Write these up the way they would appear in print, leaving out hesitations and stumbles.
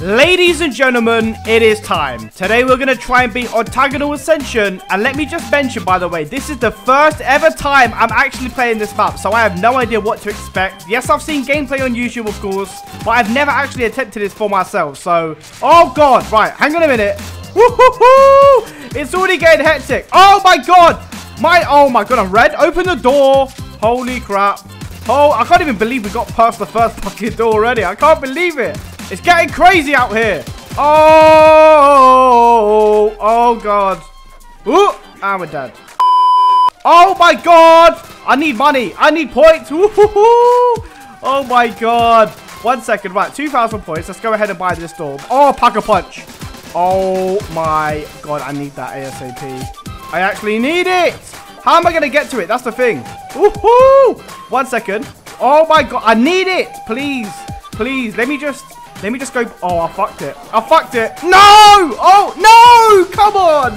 Ladies and gentlemen, it is time. Today we're going to try and beat Octagonal Ascension. And let me just mention, by the way, this is the first ever time I'm actually playing this map, so I have no idea what to expect. Yes, I've seen gameplay on YouTube, of course, but I've never actually attempted this for myself, so... Oh, God! Right, hang on a minute. Woohoo! It's already getting hectic. Oh, my God! Oh, my God, I'm red. Open the door. Holy crap. Oh, I can't even believe we got past the first fucking door already. I can't believe it. It's getting crazy out here. Oh God. Ooh, and we're dead. Oh my God. I need money. I need points. Woo-hoo-hoo. Oh my God. 1 second. Right, 2,000 points. Let's go ahead and buy this door. Oh, Pack-A-Punch. Oh my God. I need that ASAP. I actually need it. How am I going to get to it? That's the thing. Woo-hoo. 1 second. Oh my God. I need it. Please. Please. Let me just go... Oh, I fucked it. I fucked it. No! Oh, no! Come on!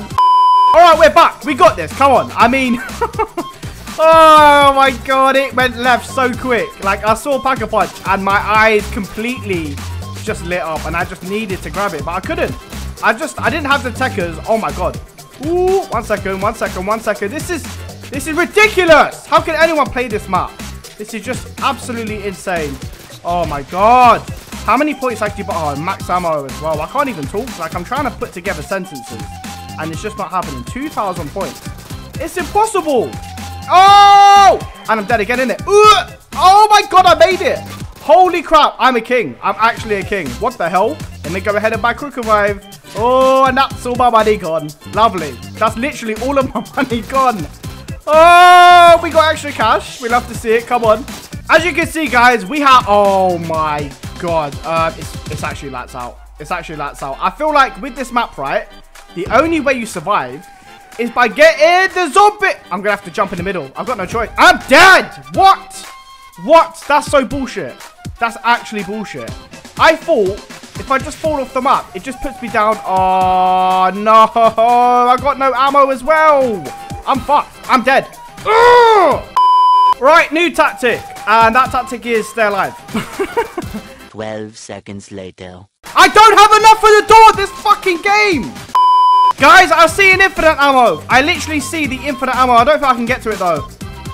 All right, we're back. We got this. Come on. I mean... Oh, my God. It went left so quick. Like, I saw Pack-A-Punch and my eyes completely just lit up. And I just needed to grab it, but I couldn't. I didn't have the techers. Oh, my God. Ooh, 1 second, 1 second, 1 second. This is ridiculous. How can anyone play this map? This is just absolutely insane. Oh, my God. How many points actually? Oh, max ammo as well. I can't even talk. Like, I'm trying to put together sentences, and it's just not happening. 2,000 points. It's impossible. Oh! And I'm dead again, innit? Oh, my God, I made it. Holy crap, I'm a king. I'm actually a king. What the hell? Let me go ahead and buy Crooked Wave. Oh, and that's all my money gone. Lovely. That's literally all of my money gone. Oh, we got extra cash. We love to see it. Come on. As you can see, guys, we have... Oh, my God. it's actually lights out. It's actually lights out. I feel like with this map, right, the only way you survive is by getting the zombie. I'm gonna have to jump in the middle. I've got no choice. I'm dead. What? That's so bullshit. That's actually bullshit. I thought if I just fall off the map, it just puts me down. Oh no, I got no ammo as well. I'm fucked. I'm dead. Ugh! Right, new tactic, and that tactic is stay alive. 12 seconds later. I don't have enough for the door this fucking game! Guys, I see an infinite ammo. I literally see the infinite ammo. I don't think I can get to it though.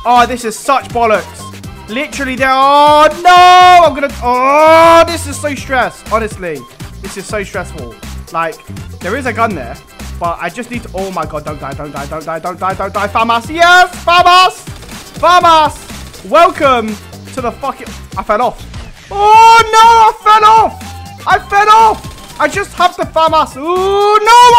Oh, this is such bollocks. Literally there. Oh, no! I'm gonna... Oh, this is so stressed. Honestly, this is so stressful. Like, there is a gun there, but I just need to... Oh my God, don't die, don't die, don't die, don't die, don't die. FAMAS, yes! FAMAS! FAMAS! Welcome to the fucking... I fell off. Oh no, I fell off! I fell off! I just have the FAMAS. Ooh, no,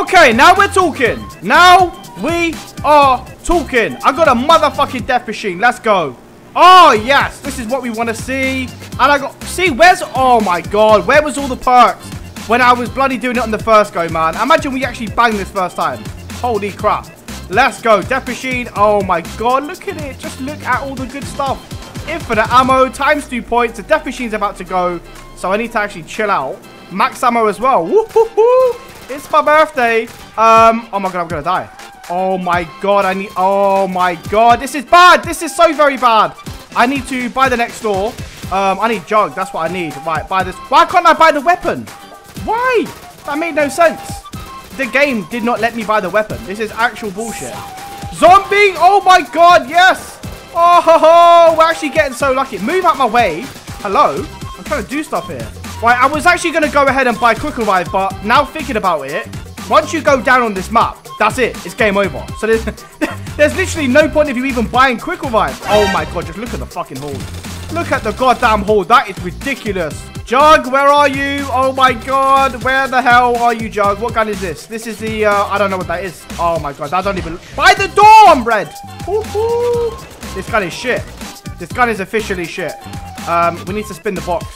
Okay, now we're talking. Now we are talking. I got a motherfucking death machine. Let's go. Oh, yes. This is what we want to see. And I got... See, where's... Oh, my God. Where was all the perks when I was bloody doing it on the first go, man? Imagine we actually banged this first time. Holy crap. Let's go, death machine. Oh my God, look at it. Just look at all the good stuff. Infinite ammo, times 2 points. The death machine's about to go, so I need to actually chill out. Max ammo as well. Woo-hoo-hoo. It's my birthday. Oh my God, I'm gonna die. Oh my God, I need... Oh my God, this is bad. This is so very bad. I need to buy the next door. I need junk, that's what I need. Right, buy this. Why can't I buy the weapon? Why? That made no sense. The game did not let me buy the weapon. This is actual bullshit. Zombie! Oh my God, yes! Oh ho ho! We're actually getting so lucky. Move out my way. Hello? I'm trying to do stuff here. Right, I was actually going to go ahead and buy Quick Revive, but now thinking about it, once you go down on this map, that's it. It's game over. So there's literally no point of you even buying Quick Revive. Oh my God, just look at the fucking horde. Look at the goddamn horde. That is ridiculous. Jug, where are you? Oh my God, where the hell are you, Jug? What gun is this? This is the, I don't know what that is. Oh my God, I don't even... By the door, I'm red! This gun is shit. This gun is officially shit. We need to spin the box.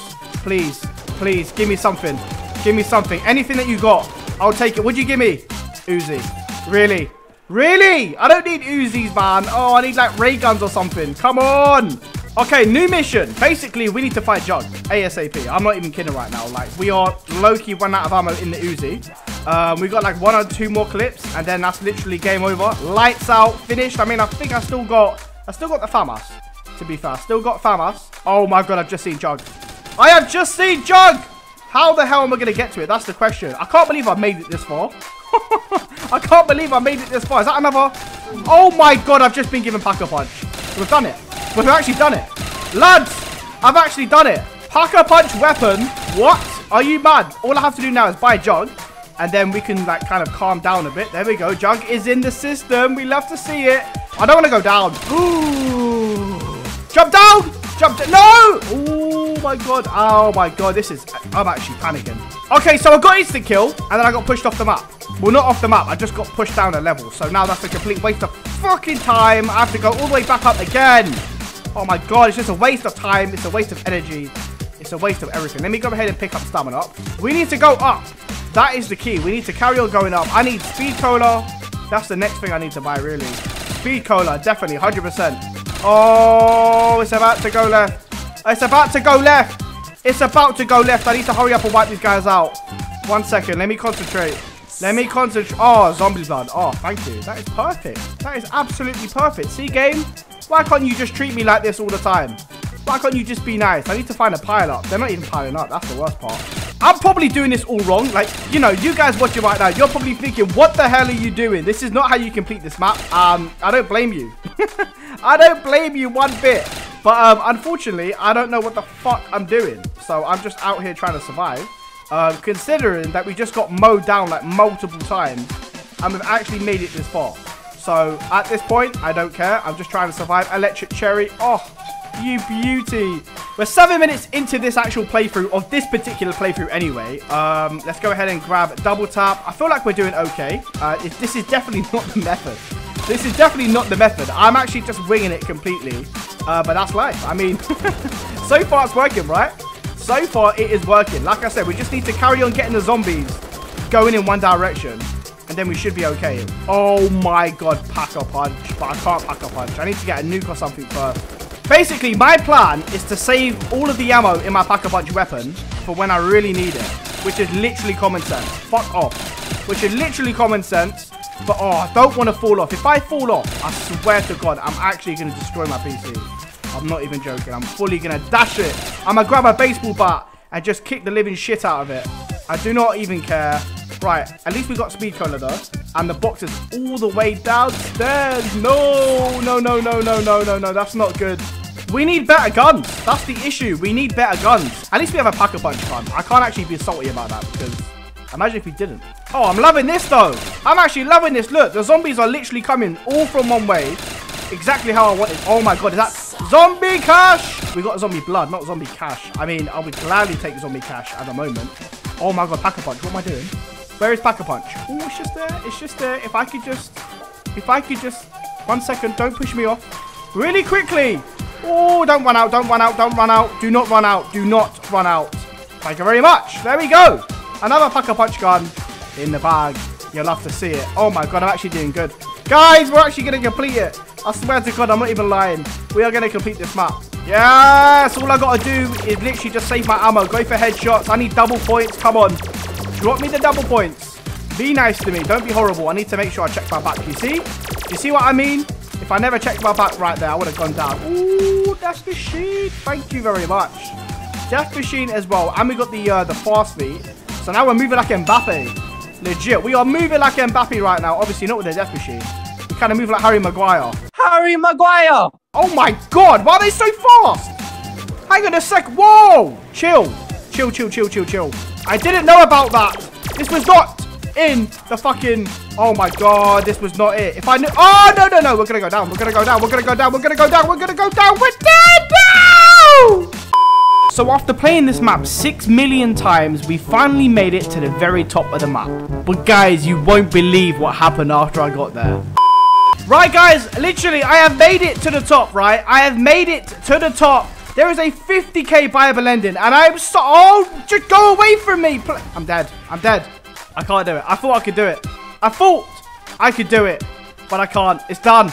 Please, please, give me something. Give me something. Anything that you got, I'll take it. What'd you give me? Uzi. Really? Really? I don't need Uzis, man. Oh, I need, like, ray guns or something. Come on! Okay, new mission. Basically, we need to fight Jug ASAP. I'm not even kidding right now. Like, we are low-key run out of ammo in the Uzi. We've got like 1 or 2 more clips, and then that's literally game over. Lights out, finished. I mean, I think I still got the FAMAS, to to be fair. Still got FAMAS. Oh my god, I've just seen Jug. I have just seen Jug! How the hell am I going to get to it? That's the question. I can't believe I've made it this far. I can't believe I made it this far. Is that another? Oh my god, I've just been given Pack-A-Punch. We've done it. We've actually done it. Lads, I've actually done it. Pack-A-Punch weapon. What? Are you mad? All I have to do now is buy Jug. And then we can, like, kind of calm down a bit. There we go. Jug is in the system. We love to see it. I don't want to go down. Ooh. Jump down. Jump down. No. Oh, my God. Oh, my God. This is... I'm actually panicking. Okay, so I got instant kill. And then I got pushed off the map. Well, not off the map. I just got pushed down a level. So now that's a complete waste of fucking time. I have to go all the way back up again. Oh, my God. It's just a waste of time. It's a waste of energy. It's a waste of everything. Let me go ahead and pick up stamina. We need to go up. That is the key. We need to carry on going up. I need Speed Cola. That's the next thing I need to buy, really. Speed Cola, definitely, 100%. Oh, it's about to go left. It's about to go left. It's about to go left. I need to hurry up and wipe these guys out. 1 second. Let me concentrate. Let me concentrate. Oh, Zombie Blood. Oh, thank you. That is perfect. That is absolutely perfect. See, game? Why can't you just treat me like this all the time? Why can't you just be nice? I need to find a pile up. They're not even piling up. That's the worst part. I'm probably doing this all wrong. Like, you know, you guys watching right now, you're probably thinking, what the hell are you doing? This is not how you complete this map. I don't blame you. I don't blame you one bit. But unfortunately, I don't know what the fuck I'm doing. So I'm just out here trying to survive. Considering that we just got mowed down like multiple times. And we've actually made it this far. So at this point, I don't care. I'm just trying to survive. Electric Cherry. Oh, you beauty. We're 7 minutes into this actual playthrough, of this particular playthrough anyway. Let's go ahead and grab Double Tap. I feel like we're doing okay. This is definitely not the method. This is definitely not the method. I'm actually just winging it completely. But that's life. I mean, so far it's working, right? So far it is working. Like I said, we just need to carry on getting the zombies going in one direction. And then we should be okay. Oh my god, Pack-A-Punch. But I can't Pack-A-Punch. I need to get a nuke or something first. Basically, my plan is to save all of the ammo in my Pack-A-Punch weapon for when I really need it, which is literally common sense. Fuck off. Which is literally common sense, but oh, I don't want to fall off. If I fall off, I swear to God, I'm actually going to destroy my PC. I'm not even joking. I'm fully going to dash it. I'm going to grab a baseball bat and just kick the living shit out of it. I do not even care. Right, at least we got Speed Cola though. And the box is all the way downstairs. No, no, no, no, no, no, no, no. That's not good. We need better guns. That's the issue. We need better guns. At least we have a Pack-A-Punch gun. I can't actually be salty about that because imagine if we didn't. Oh, I'm loving this though. I'm actually loving this. Look, the zombies are literally coming all from one way. Exactly how I want it. Oh my god, is that Zombie Cash? We got Zombie Blood, not Zombie Cash. I mean, I would gladly take Zombie Cash at the moment. Oh my god, Pack-A-Punch. What am I doing? Where is Pack-A-Punch? Oh, it's just there. It's just there. If I could just... 1 second. Don't push me off. Really quickly. Oh, don't run out. Don't run out. Don't run out. Do not run out. Do not run out. Thank you very much. There we go. Another Pack-A-Punch gun in the bag. You'll love to see it. Oh my god, I'm actually doing good. Guys, we're actually going to complete it. I swear to god, I'm not even lying. We are going to complete this map. Yes. All I got to do is literally just save my ammo. Go for headshots. I need double points. Come on. Drop me the double points. Be nice to me. Don't be horrible. I need to make sure I check my back. You see? You see what I mean? If I never checked my back right there, I would have gone down. Ooh, Death Machine. Thank you very much. Death Machine as well. And we got the fast feet. So now we're moving like Mbappe. Legit. We are moving like Mbappe right now. Obviously not with the Death Machine. We kind of move like Harry Maguire. Harry Maguire. Oh my god. Why are they so fast? Hang on a sec. Whoa. Chill. Chill, chill, chill, chill, chill. I didn't know about that. This was not in the fucking... Oh my god, this was not it. If I knew... Oh, no, no, no. We're going to go down. We're going to go down. We're going to go down. We're going to go down. We're going to go down. We're dead. No! So after playing this map 6 million times, we finally made it to the very top of the map. But guys, you won't believe what happened after I got there. Right, guys. Literally, I have made it to the top, right? I have made it to the top. There is a 50k Bible ending, and I'm so... Oh, just go away from me. I'm dead. I'm dead. I can't do it. I thought I could do it. I thought I could do it, but I can't. It's done.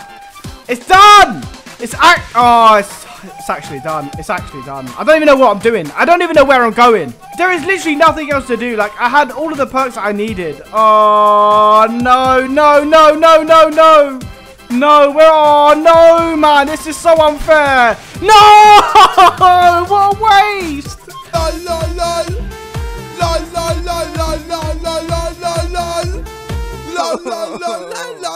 It's done. It's actually done. It's actually done. I don't even know what I'm doing. I don't even know where I'm going. There is literally nothing else to do. Like, I had all of the perks that I needed. Oh, no, no, no, no, no, no. No, we're... Oh, no, man. This is so unfair. No! What a waste! Lol, lol, lol. Lol, lol, lol, lol, lol, lol, lol, lol, lol, lol, lol, lol, lol, lol,